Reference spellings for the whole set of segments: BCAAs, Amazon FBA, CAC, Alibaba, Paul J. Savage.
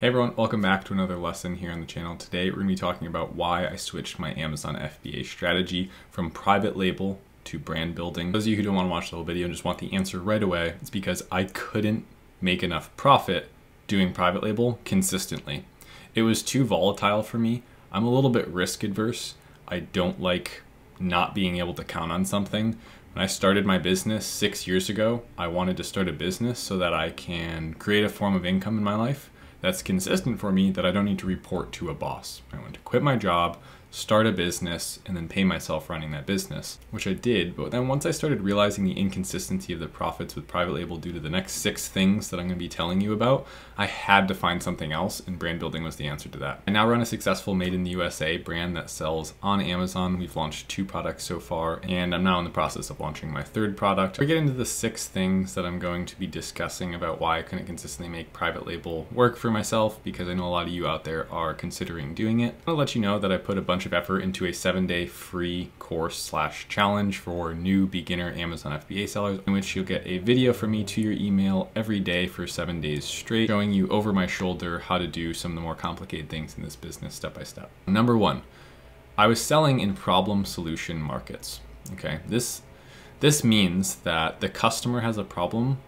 Hey everyone, welcome back to another lesson here on the channel. Today we're going to be talking about why I switched my Amazon FBA strategy from private label to brand building. Those of you who don't want to watch the whole video and just want the answer right away, it's because I couldn't make enough profit doing private label consistently. It was too volatile for me. I'm a little bit risk adverse. I don't like not being able to count on something. When I started my business 6 years ago, I wanted to start a business so that I can create a form of income in my life that's consistent for me, that I don't need to report to a boss. I wanted to quit my job, start a business, and then pay myself running that business, which I did. But then once I started realizing the inconsistency of the profits with private label due to the next 6 things that I'm going to be telling you about, I had to find something else, and brand building was the answer to that. I now run a successful Made in the USA brand that sells on Amazon. We've launched 2 products so far, and I'm now in the process of launching my 3rd product. We get into the 6 things that I'm going to be discussing about why I couldn't consistently make private label work for myself, because I know a lot of you out there are considering doing it. I'll let you know that I put a bunch of effort into a 7-day free course / challenge for new beginner Amazon FBA sellers, in which you'll get a video from me to your email every day for 7 days straight, showing you over my shoulder how to do some of the more complicated things in this business step by step. Number 1, I was selling in problem solution markets. Okay, this means that the customer has a problem,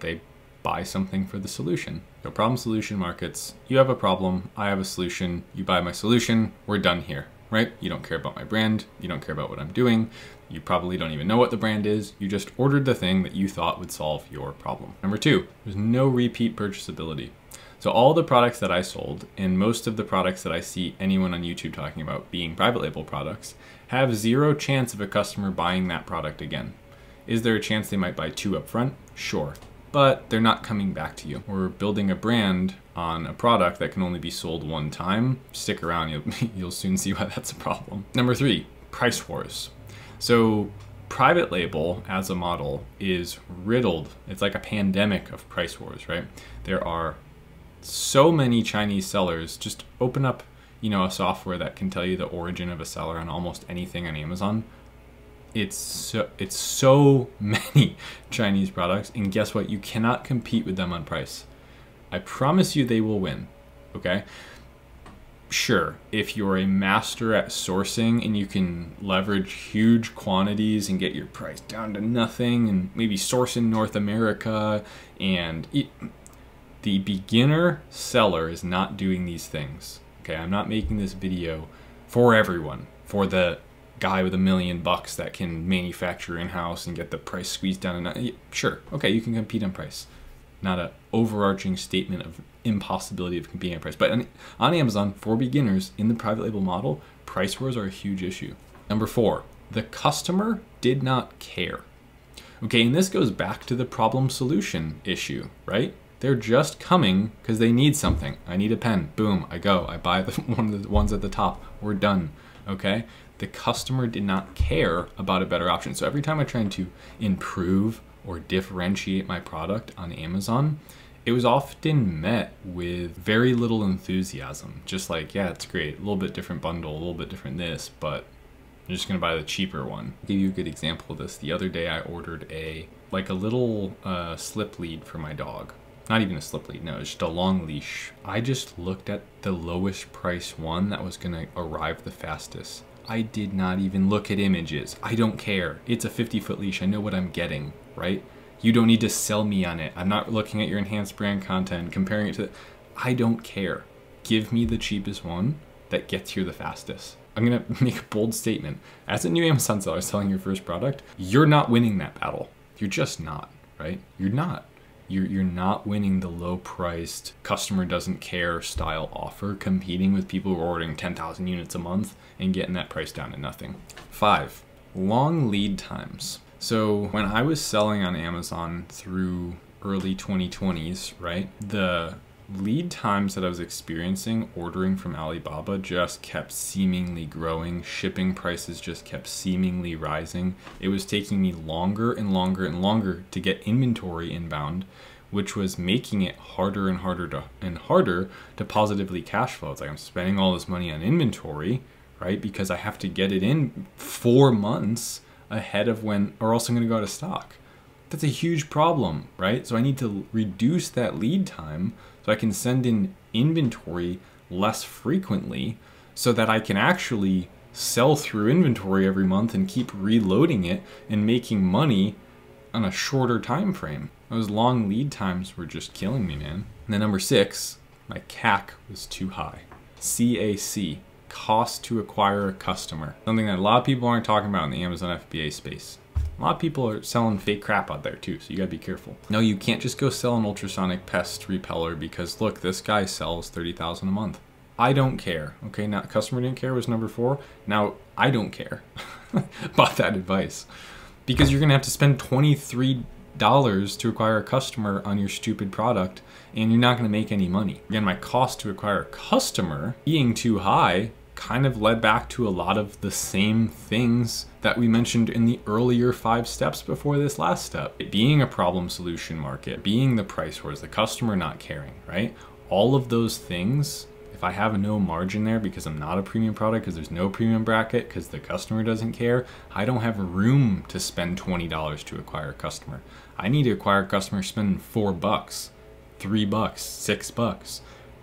they buy something for the solution. So problem solution markets, you have a problem, I have a solution, you buy my solution, we're done here, right? You don't care about my brand, you don't care about what I'm doing, you probably don't even know what the brand is, you just ordered the thing that you thought would solve your problem. Number 2, there's no repeat purchasability. So all the products that I sold, and most of the products that I see anyone on YouTube talking about being private label products, have 0 chance of a customer buying that product again. Is there a chance they might buy 2 up front? Sure. But they're not coming back to you. We're building a brand on a product that can only be sold 1 time. Stick around, you'll soon see why that's a problem. Number 3, price wars. So private label as a model is riddled. It's like a pandemic of price wars, right? There are so many Chinese sellers. Just open up, you know, a software that can tell you the origin of a seller on almost anything on Amazon. It's so many Chinese products, and guess what? You cannot compete with them on price. I promise you they will win, okay? Sure, if you're a master at sourcing and you can leverage huge quantities and get your price down to nothing and maybe source in North America, and the beginner seller is not doing these things, okay? I'm not making this video for everyone, for the guy with $1 million that can manufacture in-house and get the price squeezed down. And sure, okay, you can compete on price. Not an overarching statement of impossibility of competing on price. But on Amazon, for beginners in the private label model, price wars are a huge issue. Number 4, the customer did not care. Okay, and this goes back to the problem solution issue, right? They're just coming because they need something. I need a pen, boom, I go, I buy one of the ones at the top, we're done, okay? The customer did not care about a better option. So every time I tried to improve or differentiate my product on Amazon, it was often met with very little enthusiasm. Just like, yeah, it's great, a little bit different bundle, a little bit different this, but I'm just gonna buy the cheaper one. I'll give you a good example of this. The other day I ordered a little slip lead for my dog. Not even a slip lead, no, it's just a long leash. I just looked at the lowest price one that was gonna arrive the fastest. I did not even look at images. I don't care. It's a 50-foot leash. I know what I'm getting, right? You don't need to sell me on it. I'm not looking at your enhanced brand content, comparing it to... I don't care. Give me the cheapest one that gets here the fastest. I'm gonna make a bold statement. As a new Amazon seller selling your first product, you're not winning that battle. You're just not, right? You're not. You're not winning the low-priced, customer doesn't care style offer, competing with people who are ordering 10,000 units a month and getting that price down to nothing. 5, long lead times. So when I was selling on Amazon through early 2020s, right, the lead times that I was experiencing ordering from Alibaba just kept seemingly growing. Shipping prices just kept seemingly rising. It was taking me longer and longer and longer to get inventory inbound, which was making it harder and harder to positively cash flow. It's like I'm spending all this money on inventory, right? Because I have to get it in 4 months ahead of when, or else I'm going to go out of stock. That's a huge problem, right? So I need to reduce that lead time so I can send in inventory less frequently so that I can actually sell through inventory every month and keep reloading it and making money on a shorter time frame. Those long lead times were just killing me, man. And then number 6, my CAC was too high. CAC, cost to acquire a customer. Something that a lot of people aren't talking about in the Amazon FBA space. A lot of people are selling fake crap out there too, so you gotta be careful. No, you can't just go sell an ultrasonic pest repeller because look, this guy sells 30,000 a month. I don't care, okay? Now, customer didn't care was number 4. Now, I don't care about that advice because you're gonna have to spend $23 to acquire a customer on your stupid product and you're not gonna make any money. Again, my cost to acquire a customer being too high kind of led back to a lot of the same things that we mentioned in the earlier 5 steps before this last step. It being a problem solution market, being the price wars, the customer not caring, right? All of those things, if I have no margin there because I'm not a premium product, because there's no premium bracket, because the customer doesn't care, I don't have room to spend $20 to acquire a customer. I need to acquire a customer spending $4, $3, $6.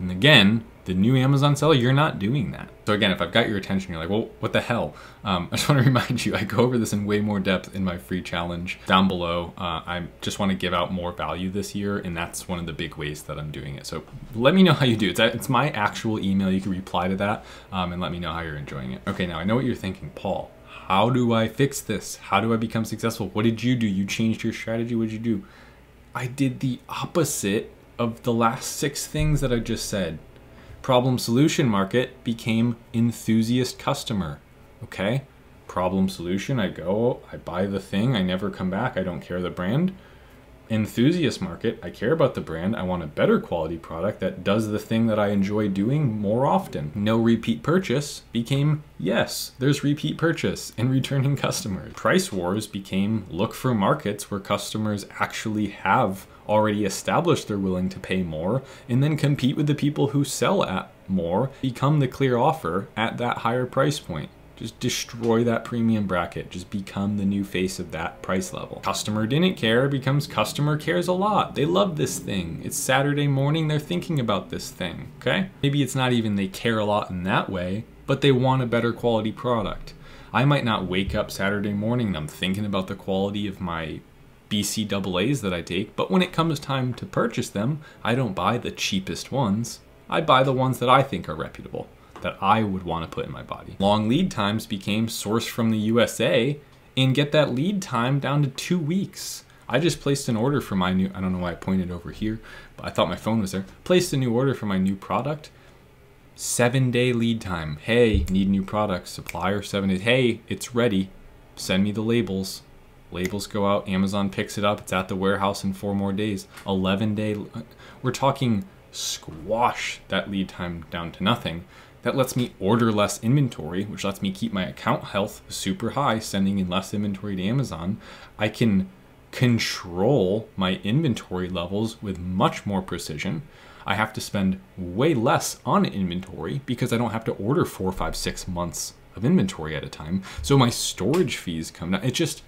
And again, the new Amazon seller, you're not doing that. So again, if I've got your attention, you're like, well, what the hell? I just want to remind you, I go over this in way more depth in my free challenge down below. I just want to give out more value this year, and that's one of the big ways that I'm doing it. So let me know how you do. It's my actual email. You can reply to that and let me know how you're enjoying it. Okay, now I know what you're thinking, Paul. How do I fix this? How do I become successful? What did you do? You changed your strategy. What did you do? I did the opposite of the last 6 things that I just said. Problem solution market became enthusiast customer, okay? Problem solution, I go, I buy the thing, I never come back, I don't care the brand. Enthusiast market, I care about the brand, I want a better quality product that does the thing that I enjoy doing more often. No repeat purchase became yes, there's repeat purchase and returning customers. Price wars became look for markets where customers actually have already established they're willing to pay more, and then compete with the people who sell at more, become the clear offer at that higher price point. Just destroy that premium bracket. Just become the new face of that price level. Customer didn't care becomes customer cares a lot. They love this thing. It's Saturday morning, they're thinking about this thing, okay? Maybe it's not even they care a lot in that way, but they want a better quality product. I might not wake up Saturday morning and I'm thinking about the quality of my BCAAs that I take, but when it comes time to purchase them, I don't buy the cheapest ones. I buy the ones that I think are reputable, that I would want to put in my body. Long lead times became sourced from the USA and get that lead time down to 2 weeks. I just placed an order for my new, I don't know why I pointed over here, but I thought my phone was there. Placed a new order for my new product. 7-day lead time. Hey, need new product, supplier, 7 days. Hey, it's ready. Send me the labels. Labels go out, Amazon picks it up, it's at the warehouse in 4 more days. 11-day, we're talking squash that lead time down to nothing. That lets me order less inventory, which lets me keep my account health super high, sending in less inventory to Amazon. I can control my inventory levels with much more precision. I have to spend way less on inventory because I don't have to order 4, 5, 6 months of inventory at a time. So my storage fees come down. It just,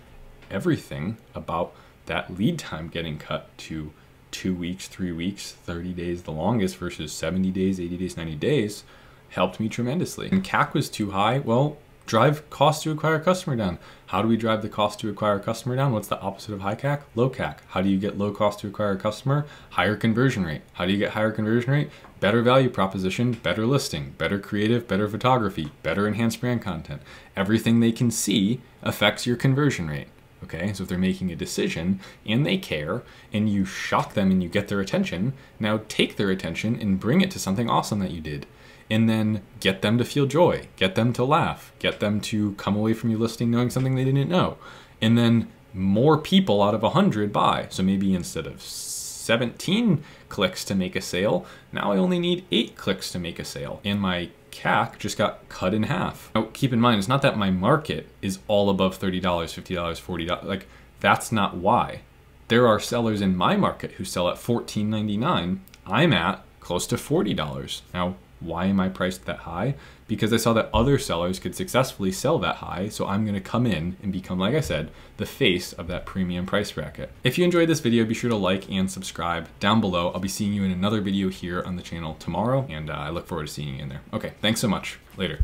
everything about that lead time getting cut to 2 weeks, 3 weeks, 30 days the longest versus 70 days, 80 days, 90 days helped me tremendously. And CAC was too high. Well, drive cost to acquire a customer down. How do we drive the cost to acquire a customer down? What's the opposite of high CAC? Low CAC. How do you get low cost to acquire a customer? Higher conversion rate. How do you get higher conversion rate? Better value proposition, better listing, better creative, better photography, better enhanced brand content. Everything they can see affects your conversion rate. Okay, so if they're making a decision and they care and you shock them and you get their attention, now take their attention and bring it to something awesome that you did. And then get them to feel joy, get them to laugh, get them to come away from your listing knowing something they didn't know. And then more people out of 100 buy. So maybe instead of 17 clicks to make a sale, now I only need 8 clicks to make a sale. And my CAC just got cut in half. Now, keep in mind, it's not that my market is all above $30, $50, $40. Like, that's not why. There are sellers in my market who sell at $14.99. I'm at close to $40. Now, Why am I priced that high? Because I saw that other sellers could successfully sell that high, so I'm gonna come in and become, like I said, the face of that premium price bracket. If you enjoyed this video, be sure to like and subscribe down below. I'll be seeing you in another video here on the channel tomorrow, and I look forward to seeing you in there. Okay, thanks so much. Later.